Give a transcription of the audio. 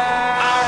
Inside